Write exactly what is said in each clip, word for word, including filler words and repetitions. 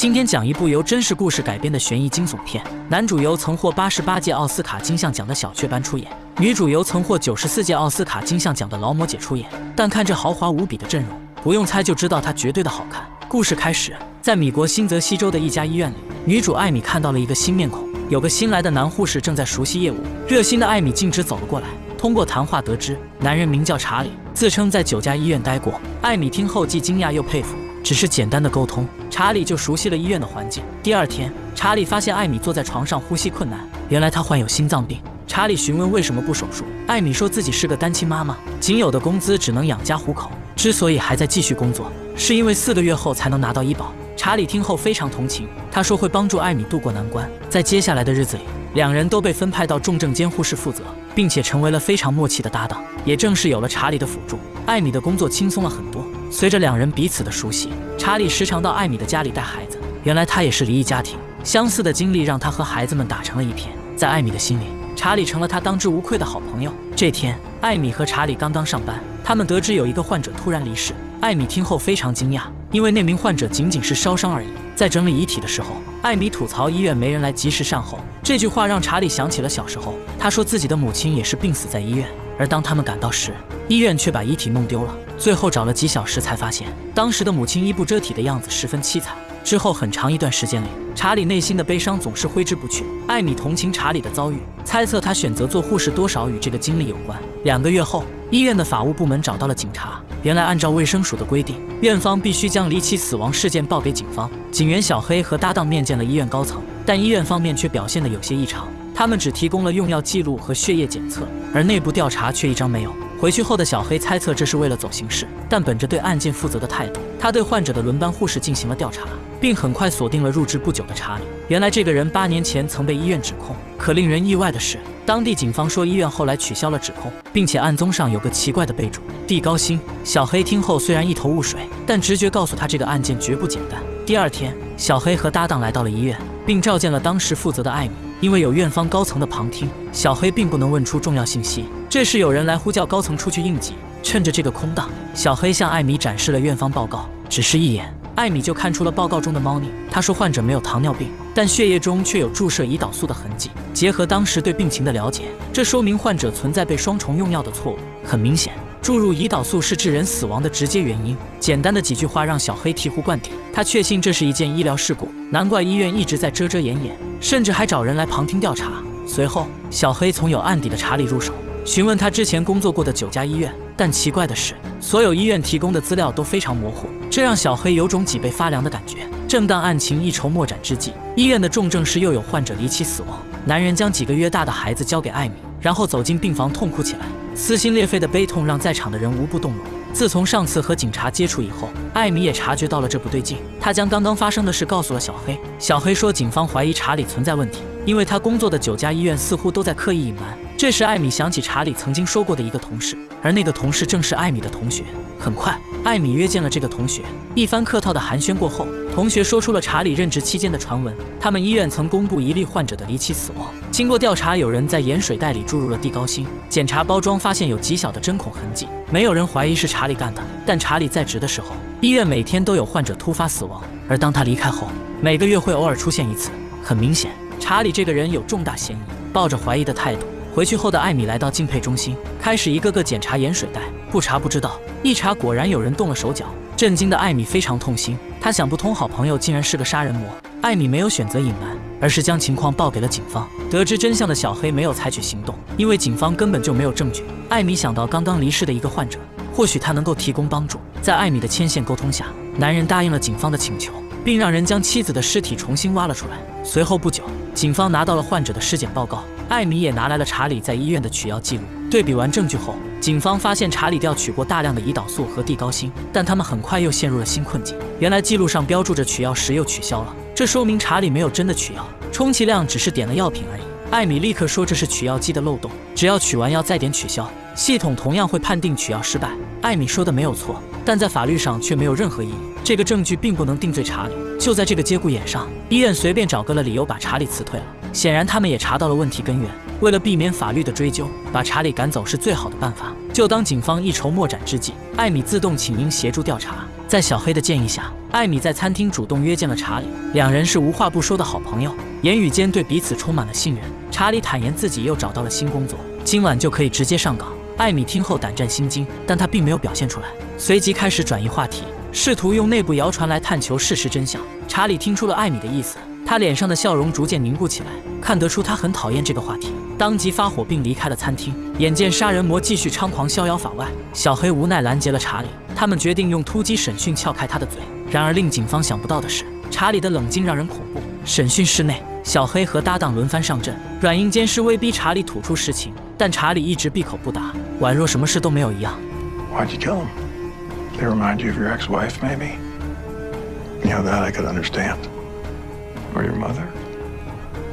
今天讲一部由真实故事改编的悬疑惊悚片，男主由曾获八十八届奥斯卡金像奖的小雀斑出演，女主由曾获九十四届奥斯卡金像奖的劳模姐出演。但看这豪华无比的阵容，不用猜就知道它绝对的好看。故事开始，在美国新泽西州的一家医院里，女主艾米看到了一个新面孔，有个新来的男护士正在熟悉业务。热心的艾米径直走了过来。 通过谈话得知，男人名叫查理，自称在九家医院待过。艾米听后既惊讶又佩服。只是简单的沟通，查理就熟悉了医院的环境。第二天，查理发现艾米坐在床上呼吸困难，原来她患有心脏病。查理询问为什么不手术，艾米说自己是个单亲妈妈，仅有的工资只能养家糊口，之所以还在继续工作，是因为四个月后才能拿到医保。查理听后非常同情，他说会帮助艾米渡过难关。在接下来的日子里， 两人都被分派到重症监护室负责，并且成为了非常默契的搭档。也正是有了查理的辅助，艾米的工作轻松了很多。随着两人彼此的熟悉，查理时常到艾米的家里带孩子。原来他也是离异家庭，相似的经历让他和孩子们打成了一片。在艾米的心里，查理成了他当之无愧的好朋友。这天，艾米和查理刚刚上班，他们得知有一个患者突然离世。艾米听后非常惊讶，因为那名患者仅仅是烧伤而已。在整理遗体的时候， 艾米吐槽医院没人来及时善后，这句话让查理想起了小时候。他说自己的母亲也是病死在医院，而当他们赶到时，医院却把遗体弄丢了。最后找了几小时才发现，当时的母亲衣不遮体的样子十分凄惨。之后很长一段时间里，查理内心的悲伤总是挥之不去。艾米同情查理的遭遇，猜测他选择做护士多少与这个经历有关。两个月后，医院的法务部门找到了警察。 原来，按照卫生署的规定，院方必须将离奇死亡事件报给警方。警员小黑和搭档面见了医院高层，但医院方面却表现得有些异常。他们只提供了用药记录和血液检测，而内部调查却一张没有。回去后的小黑猜测这是为了走形式，但本着对案件负责的态度，他对患者的轮班护士进行了调查，并很快锁定了入职不久的查理。原来，这个人八年前曾被医院指控。可令人意外的是， 当地警方说，医院后来取消了指控，并且案宗上有个奇怪的备注“地高薪”。小黑听后虽然一头雾水，但直觉告诉他这个案件绝不简单。第二天，小黑和搭档来到了医院，并召见了当时负责的艾米。因为有院方高层的旁听，小黑并不能问出重要信息。这时有人来呼叫高层出去应急，趁着这个空档，小黑向艾米展示了院方报告，只是一眼， 艾米就看出了报告中的猫腻。他说患者没有糖尿病，但血液中却有注射胰岛素的痕迹。结合当时对病情的了解，这说明患者存在被双重用药的错误。很明显，注入胰岛素是致人死亡的直接原因。简单的几句话让小黑醍醐灌顶，他确信这是一件医疗事故，难怪医院一直在遮遮掩掩，甚至还找人来旁听调查。随后，小黑从有案底的查理入手，询问他之前工作过的九家医院。 但奇怪的是，所有医院提供的资料都非常模糊，这让小黑有种脊背发凉的感觉。正当案情一筹莫展之际，医院的重症室又有患者离奇死亡。男人将几个月大的孩子交给艾米，然后走进病房痛哭起来。撕心裂肺的悲痛让在场的人无不动容。自从上次和警察接触以后，艾米也察觉到了这不对劲，她将刚刚发生的事告诉了小黑。小黑说，警方怀疑查理存在问题，因为他工作的九家医院似乎都在刻意隐瞒。 这时，艾米想起查理曾经说过的一个同事，而那个同事正是艾米的同学。很快，艾米约见了这个同学。一番客套的寒暄过后，同学说出了查理任职期间的传闻：他们医院曾公布一例患者的离奇死亡，经过调查，有人在盐水袋里注入了地高辛，检查包装发现有极小的针孔痕迹，没有人怀疑是查理干的。但查理在职的时候，医院每天都有患者突发死亡，而当他离开后，每个月会偶尔出现一次。很明显，查理这个人有重大嫌疑。抱着怀疑的态度， 回去后的艾米来到净配中心，开始一个个检查盐水袋。不查不知道，一查果然有人动了手脚。震惊的艾米非常痛心，她想不通好朋友竟然是个杀人魔。艾米没有选择隐瞒，而是将情况报给了警方。得知真相的小黑没有采取行动，因为警方根本就没有证据。艾米想到刚刚离世的一个患者，或许他能够提供帮助。在艾米的牵线沟通下，男人答应了警方的请求，并让人将妻子的尸体重新挖了出来。随后不久，警方拿到了患者的尸检报告。 艾米也拿来了查理在医院的取药记录。对比完证据后，警方发现查理调取过大量的胰岛素和地高辛，但他们很快又陷入了新困境。原来记录上标注着取药时又取消了，这说明查理没有真的取药，充其量只是点了药品而已。艾米立刻说这是取药机的漏洞，只要取完药再点取消，系统同样会判定取药失败。艾米说的没有错，但在法律上却没有任何意义，这个证据并不能定罪查理。就在这个节骨眼上，医院随便找个了理由把查理辞退了。 显然，他们也查到了问题根源。为了避免法律的追究，把查理赶走是最好的办法。就当警方一筹莫展之际，艾米自动请缨协助调查。在小黑的建议下，艾米在餐厅主动约见了查理，两人是无话不说的好朋友，言语间对彼此充满了信任。查理坦言自己又找到了新工作，今晚就可以直接上岗。艾米听后胆战心惊，但她并没有表现出来，随即开始转移话题，试图用内部谣传来探求事实真相。查理听出了艾米的意思，他脸上的笑容逐渐凝固起来，看得出他很讨厌这个话题，当即发火并离开了餐厅。眼见杀人魔继续猖狂逍遥法外，小黑无奈拦截了查理，他们决定用突击审讯撬开他的嘴。然而令警方想不到的是，查理的冷静让人恐怖。审讯室内，小黑和搭档轮番上阵，软硬兼施，威逼查理吐出实情，但查理一直闭口不答，宛若什么事都没有一样。Why'd you kill him? They remind you of your ex-wife, maybe? You know that I could understand. Or your mother?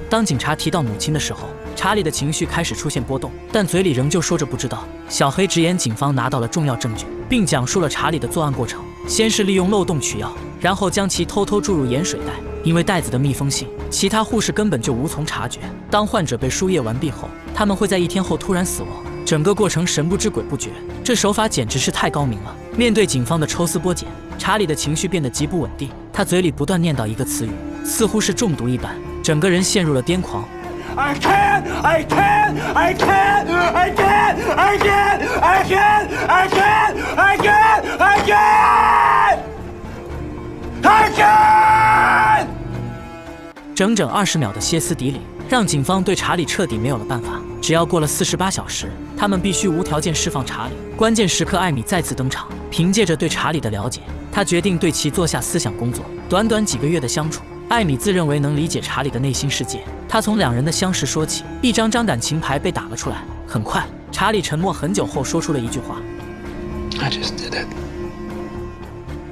当警察提到母亲的时候，查理的情绪开始出现波动，但嘴里仍旧说着不知道。小黑直言警方拿到了重要证据，并讲述了查理的作案过程。先是利用漏洞取药，然后将其偷偷注入盐水袋，因为袋子的密封性，其他护士根本就无从察觉。当患者被输液完毕后，他们会在一天后突然死亡，整个过程神不知鬼不觉，这手法简直是太高明了。面对警方的抽丝剥茧，查理的情绪变得极不稳定，他嘴里不断念叨一个词语，似乎是中毒一般，整个人陷入了癫狂。I can't, I can't, I can't, I can't, I can't, I can't, I can't, I can't, I can't, I can't. 整整二十秒的歇斯底里，让警方对查理彻底没有了办法。只要过了四十八小时，他们必须无条件释放查理。关键时刻，艾米再次登场，凭借着对查理的了解，他决定对其做下思想工作。短短几个月的相处，艾米自认为能理解查理的内心世界。他从两人的相识说起，一张张感情牌被打了出来。很快，查理沉默很久后说出了一句话 ：“I just did it。”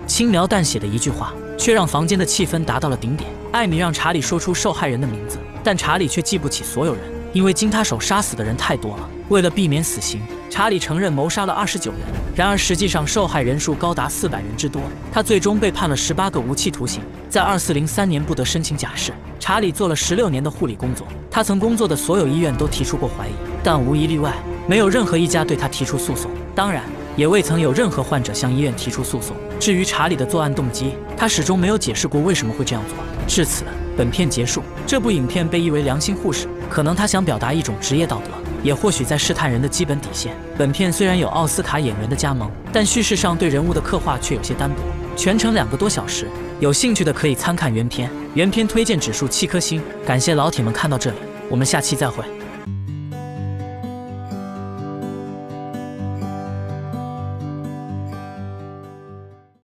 轻描淡写的一句话，却让房间的气氛达到了顶点。艾米让查理说出受害人的名字，但查理却记不起所有人，因为经他手杀死的人太多了。为了避免死刑，查理承认谋杀了二十九人，然而实际上受害人数高达四百人之多。他最终被判了十八个无期徒刑，在二四零三年不得申请假释。查理做了十六年的护理工作，他曾工作的所有医院都提出过怀疑，但无一例外，没有任何一家对他提出诉讼。当然，也未曾有任何患者向医院提出诉讼。至于查理的作案动机，他始终没有解释过为什么会这样做。至此，本片结束。这部影片被译为《良心护士》，可能他想表达一种职业道德，也或许在试探人的基本底线。本片虽然有奥斯卡演员的加盟，但叙事上对人物的刻画却有些单薄。全程两个多小时，有兴趣的可以参看原片。原片推荐指数七颗星。感谢老铁们看到这里，我们下期再会。